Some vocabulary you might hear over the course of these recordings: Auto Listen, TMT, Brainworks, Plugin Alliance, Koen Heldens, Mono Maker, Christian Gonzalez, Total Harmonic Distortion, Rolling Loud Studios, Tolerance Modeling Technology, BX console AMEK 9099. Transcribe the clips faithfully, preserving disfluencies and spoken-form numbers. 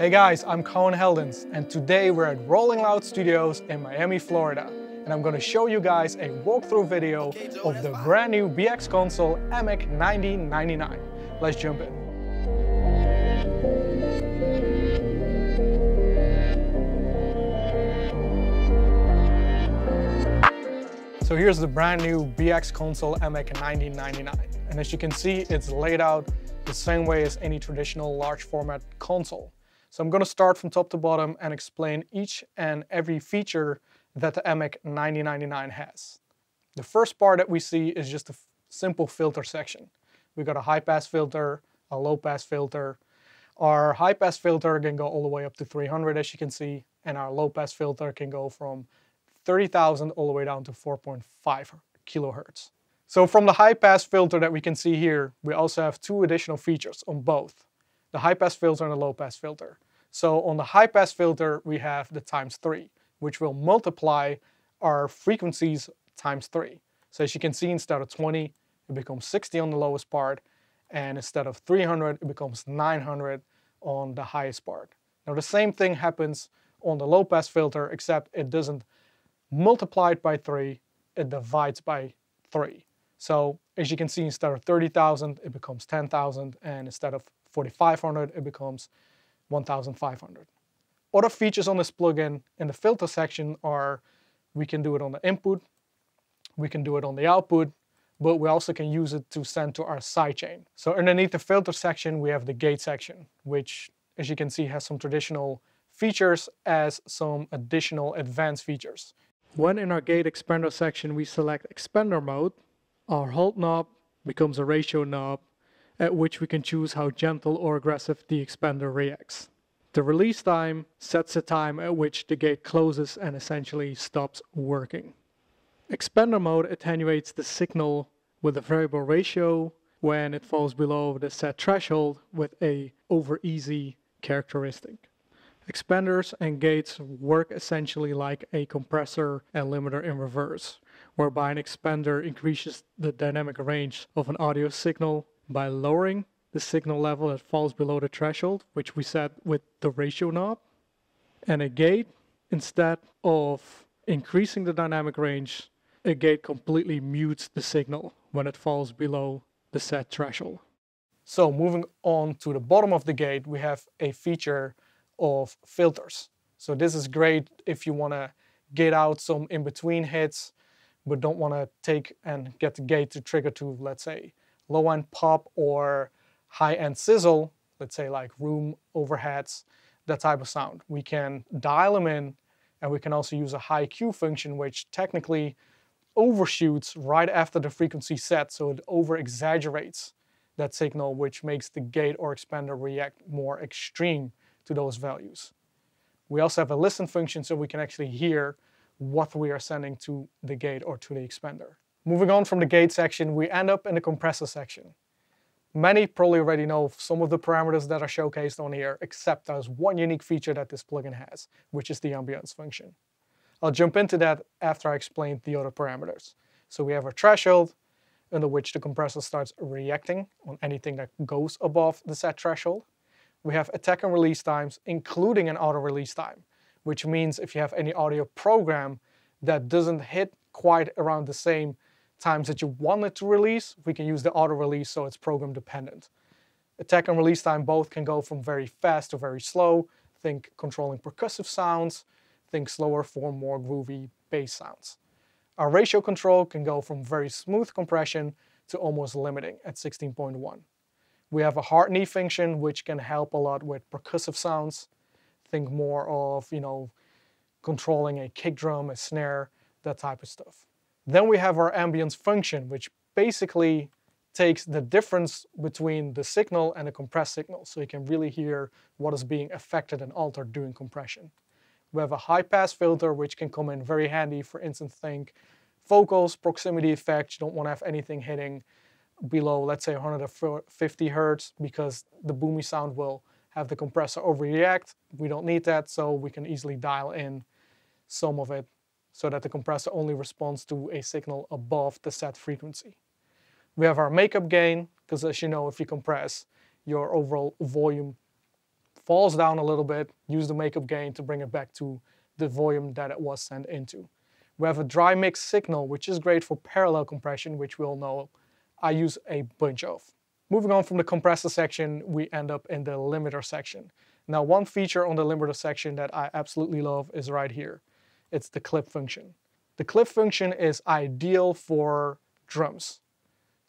Hey guys, I'm Koen Heldens, and today we're at Rolling Loud Studios in Miami, Florida. And I'm gonna show you guys a walkthrough video of the brand new B X console AMEK ninety ninety-nine. Let's jump in. So here's the brand new B X console AMEK ninety ninety-nine. And as you can see, it's laid out the same way as any traditional large format console. So I'm going to start from top to bottom and explain each and every feature that the AMEK ninety ninety-nine has. The first part that we see is just a simple filter section. We've got a high-pass filter, a low-pass filter. Our high-pass filter can go all the way up to three hundred, as you can see, and our low-pass filter can go from thirty thousand all the way down to four point five kilohertz. So from the high-pass filter that we can see here, we also have two additional features on both. The high-pass filter and the low-pass filter. So on the high-pass filter, we have the times three, which will multiply our frequencies times three. So as you can see, instead of twenty, it becomes sixty on the lowest part, and instead of three hundred, it becomes nine hundred on the highest part. Now the same thing happens on the low-pass filter, except it doesn't multiply it by three, it divides by three. So as you can see, instead of thirty thousand, it becomes ten thousand, and instead of forty-five hundred, it becomes one thousand five hundred. Other features on this plugin in the filter section are, we can do it on the input, we can do it on the output, but we also can use it to send to our sidechain. So underneath the filter section, we have the gate section, which as you can see has some traditional features as some additional advanced features. When in our gate expander section, we select expander mode, our hold knob becomes a ratio knob, at which we can choose how gentle or aggressive the expander reacts. The release time sets the time at which the gate closes and essentially stops working. Expander mode attenuates the signal with a variable ratio when it falls below the set threshold with a over easy characteristic. Expanders and gates work essentially like a compressor and limiter in reverse, whereby an expander increases the dynamic range of an audio signal by lowering the signal level that falls below the threshold, which we set with the ratio knob. And a gate, instead of increasing the dynamic range, a gate completely mutes the signal when it falls below the set threshold. So moving on to the bottom of the gate, we have a feature of filters. So this is great if you want to get out some in-between hits, but don't want to take and get the gate to trigger to, let's say, low-end pop or high-end sizzle, let's say like room overheads, that type of sound. We can dial them in, and we can also use a high Q function, which technically overshoots right after the frequency set, so it over-exaggerates that signal, which makes the gate or expander react more extreme to those values. We also have a listen function, so we can actually hear what we are sending to the gate or to the expander. Moving on from the gate section, we end up in the compressor section. Many probably already know some of the parameters that are showcased on here, except there's one unique feature that this plugin has, which is the ambience function. I'll jump into that after I explain the other parameters. So we have a threshold under which the compressor starts reacting on anything that goes above the set threshold. We have attack and release times, including an auto release time, which means if you have any audio program that doesn't hit quite around the same times that you want it to release, we can use the auto release, so it's program dependent. Attack and release time both can go from very fast to very slow. Think controlling percussive sounds, think slower for more groovy bass sounds. Our ratio control can go from very smooth compression to almost limiting at sixteen point one. We have a hard knee function, which can help a lot with percussive sounds. Think more of, you know, controlling a kick drum, a snare, that type of stuff. Then we have our ambience function, which basically takes the difference between the signal and the compressed signal, so you can really hear what is being affected and altered during compression. We have a high-pass filter, which can come in very handy. For instance, think vocals, proximity effects. You don't want to have anything hitting below, let's say, one hundred fifty hertz, because the boomy sound will have the compressor overreact. We don't need that, so we can easily dial in some of it, so that the compressor only responds to a signal above the set frequency. We have our makeup gain, because as you know, if you compress, your overall volume falls down a little bit, use the makeup gain to bring it back to the volume that it was sent into. We have a dry mix signal, which is great for parallel compression, which we'll know I use a bunch of. Moving on from the compressor section, we end up in the limiter section. Now, one feature on the limiter section that I absolutely love is right here. It's the clip function. The clip function is ideal for drums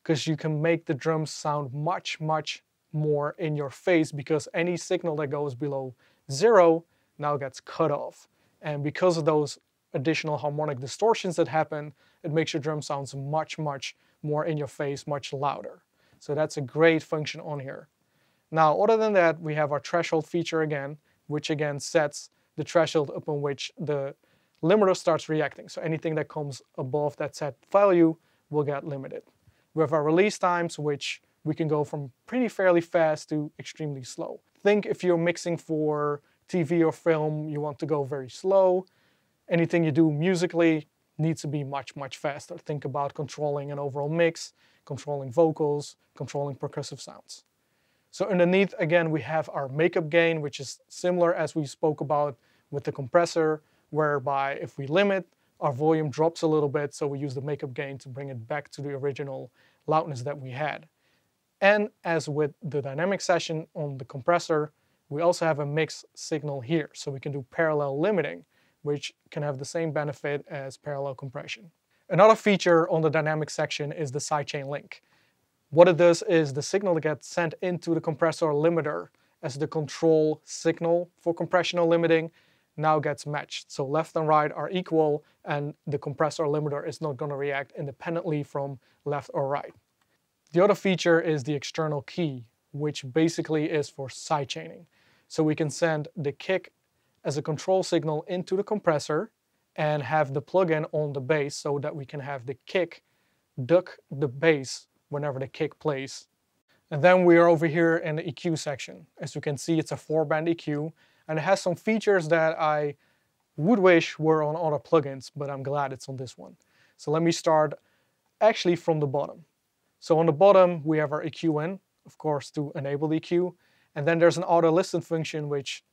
because you can make the drums sound much, much more in your face because any signal that goes below zero now gets cut off. And because of those additional harmonic distortions that happen, it makes your drum sounds much, much more in your face, much louder. So that's a great function on here. Now, other than that, we have our threshold feature again, which again sets the threshold upon which the limiter starts reacting. So anything that comes above that set value will get limited. We have our release times, which we can go from pretty fairly fast to extremely slow. Think if you're mixing for T V or film, you want to go very slow. Anything you do musically needs to be much, much faster. Think about controlling an overall mix, controlling vocals, controlling percussive sounds. So underneath, again, we have our makeup gain, which is similar as we spoke about with the compressor, whereby if we limit, our volume drops a little bit, so we use the makeup gain to bring it back to the original loudness that we had. And as with the dynamic session on the compressor, we also have a mix signal here, so we can do parallel limiting, which can have the same benefit as parallel compression. Another feature on the dynamic section is the sidechain link. What it does is the signal that gets sent into the compressor limiter as the control signal for compression or limiting now gets matched. So left and right are equal, and the compressor limiter is not going to react independently from left or right. The other feature is the external key, which basically is for sidechaining. So we can send the kick as a control signal into the compressor and have the plugin on the bass so that we can have the kick duck the bass whenever the kick plays. And then we are over here in the E Q section. As you can see, it's a four-band E Q, and it has some features that I would wish were on other plugins, but I'm glad it's on this one. So let me start actually from the bottom. So on the bottom, we have our E Q in, of course, to enable the E Q. And then there's an auto listen function, which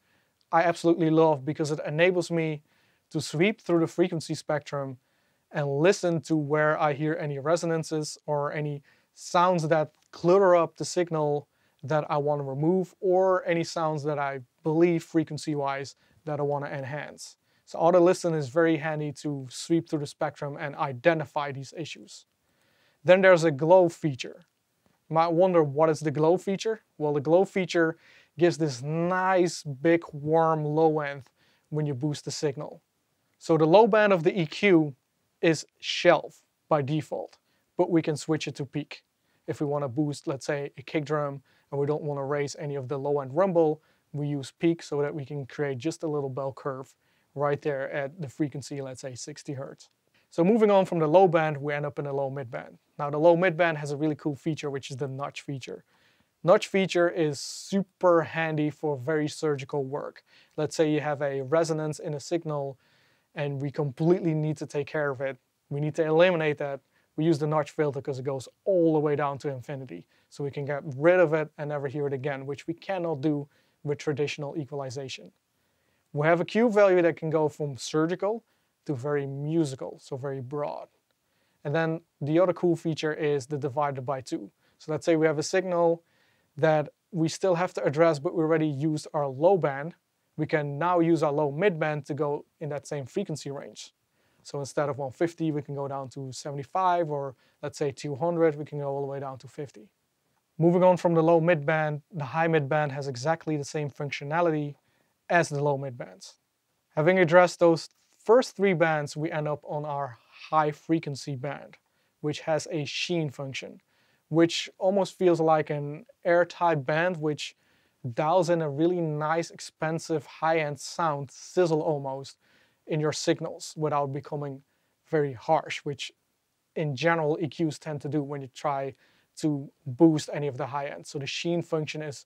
I absolutely love because it enables me to sweep through the frequency spectrum and listen to where I hear any resonances or any sounds that clutter up the signal that I want to remove, or any sounds that I believe frequency-wise that I want to enhance. So auto listen is very handy to sweep through the spectrum and identify these issues. Then there's a glow feature. You might wonder, what is the glow feature? Well, the glow feature gives this nice, big, warm low end when you boost the signal. So the low band of the E Q is shelf by default, but we can switch it to peak. If we want to boost, let's say, a kick drum, and we don't want to raise any of the low end rumble, we use peak so that we can create just a little bell curve right there at the frequency, let's say sixty hertz. So moving on from the low band, we end up in the low mid band. Now the low mid band has a really cool feature, which is the notch feature. Notch feature is super handy for very surgical work. Let's say you have a resonance in a signal and we completely need to take care of it. We need to eliminate that. We use the notch filter because it goes all the way down to infinity. So we can get rid of it and never hear it again, which we cannot do with traditional equalization. We have a Q value that can go from surgical to very musical, so very broad. And then the other cool feature is the divided by two. So let's say we have a signal that we still have to address, but we already used our low band. We can now use our low mid band to go in that same frequency range. So instead of one fifty, we can go down to seventy-five, or let's say two hundred, we can go all the way down to fifty. Moving on from the low mid band, the high mid band has exactly the same functionality as the low mid bands. Having addressed those first three bands, we end up on our high frequency band, which has a sheen function, which almost feels like an air-type band, which dials in a really nice, expensive, high-end sound, sizzle almost, in your signals without becoming very harsh, which in general E Qs tend to do when you try to boost any of the high end. So the sheen function is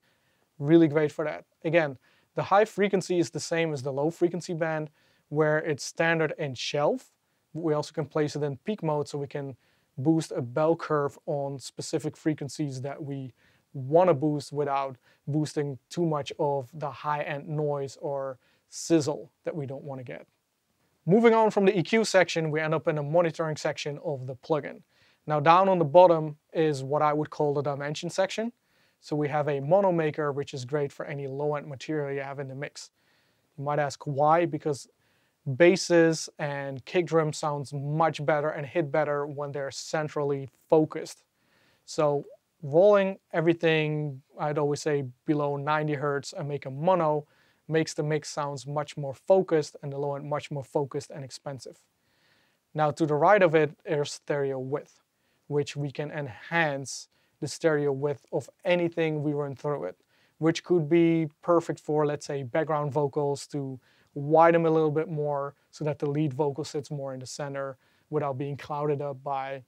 really great for that. Again, the high frequency is the same as the low frequency band, where it's standard in shelf, but we also can place it in peak mode so we can boost a bell curve on specific frequencies that we want to boost without boosting too much of the high-end noise or sizzle that we don't want to get. Moving on from the E Q section, we end up in the monitoring section of the plugin. Now down on the bottom is what I would call the dimension section. So we have a mono maker, which is great for any low-end material you have in the mix. You might ask why, because basses and kick drum sounds much better and hit better when they're centrally focused. So rolling everything, I'd always say below ninety hertz and make a mono, makes the mix sounds much more focused and the low end much more focused and expensive. Now to the right of it is stereo width, which we can enhance the stereo width of anything we run through it, which could be perfect for, let's say, background vocals to widen a little bit more so that the lead vocal sits more in the center without being clouded up by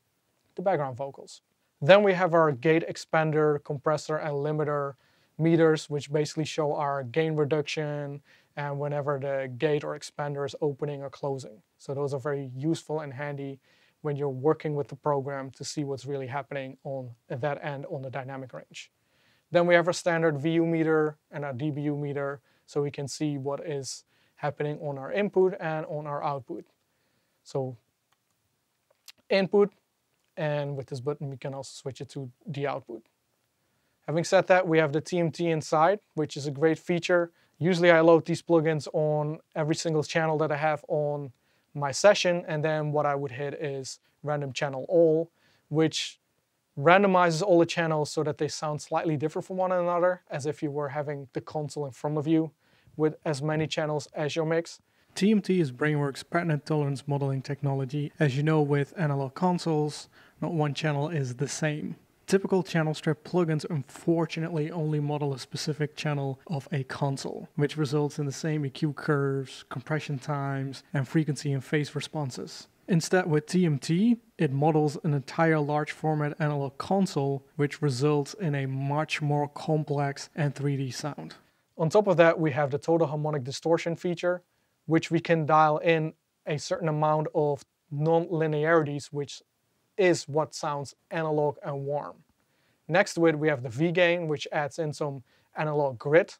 the background vocals. Then we have our gate expander, compressor, and limiter meters, which basically show our gain reduction and whenever the gate or expander is opening or closing. So those are very useful and handy when you're working with the program to see what's really happening on that end on the dynamic range. Then we have our standard V U meter and our D B U meter, so we can see what is happening on our input and on our output. So input, and with this button we can also switch it to the output. Having said that, we have the T M T inside, which is a great feature. Usually I load these plugins on every single channel that I have on my session, and then what I would hit is random channel all, which randomizes all the channels so that they sound slightly different from one another, as if you were having the console in front of you with as many channels as your mix. T M T is Brainworks' patented tolerance modeling technology. As you know, with analog consoles, not one channel is the same. Typical channel strip plugins unfortunately only model a specific channel of a console, which results in the same E Q curves, compression times, and frequency and phase responses. Instead, with T M T, it models an entire large format analog console, which results in a much more complex and three D sound. On top of that, we have the Total Harmonic Distortion feature, which we can dial in a certain amount of non-linearities, which is what sounds analog and warm. Next to it, we have the V-gain, which adds in some analog grit.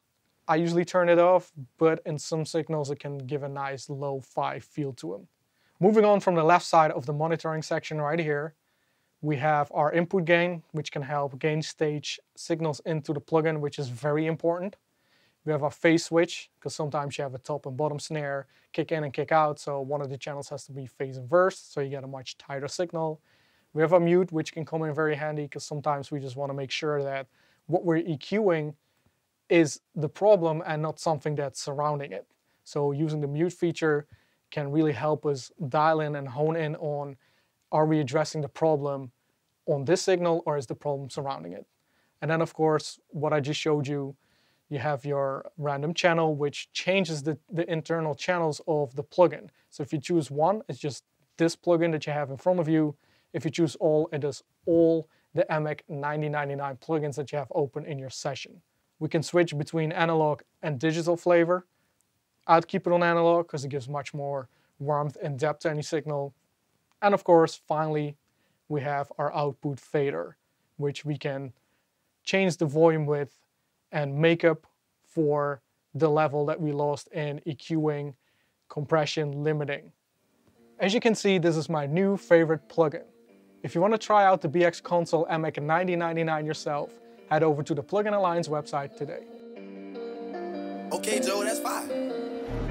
I usually turn it off, but in some signals it can give a nice lo-fi feel to them. Moving on from the left side of the monitoring section right here, we have our input gain, which can help gain stage signals into the plugin, which is very important. We have our phase switch, because sometimes you have a top and bottom snare, kick in and kick out, so one of the channels has to be phase inversed, so you get a much tighter signal. We have our mute, which can come in very handy, because sometimes we just want to make sure that what we're EQing is the problem and not something that's surrounding it. So using the mute feature can really help us dial in and hone in on, are we addressing the problem on this signal, or is the problem surrounding it? And then, of course, what I just showed you, you have your random channel, which changes the, the internal channels of the plugin. So if you choose one, it's just this plugin that you have in front of you. If you choose all, it does all the AMEK ninety ninety-nine plugins that you have open in your session. We can switch between analog and digital flavor. I'd keep it on analog because it gives much more warmth and depth to any signal. And of course, finally, we have our output fader, which we can change the volume with and make up for the level that we lost in EQing, compression, limiting. As you can see, this is my new favorite plugin. If you want to try out the B X console AMEK ninety ninety-nine yourself, head over to the Plugin Alliance website today. Okay, Joe, that's fine.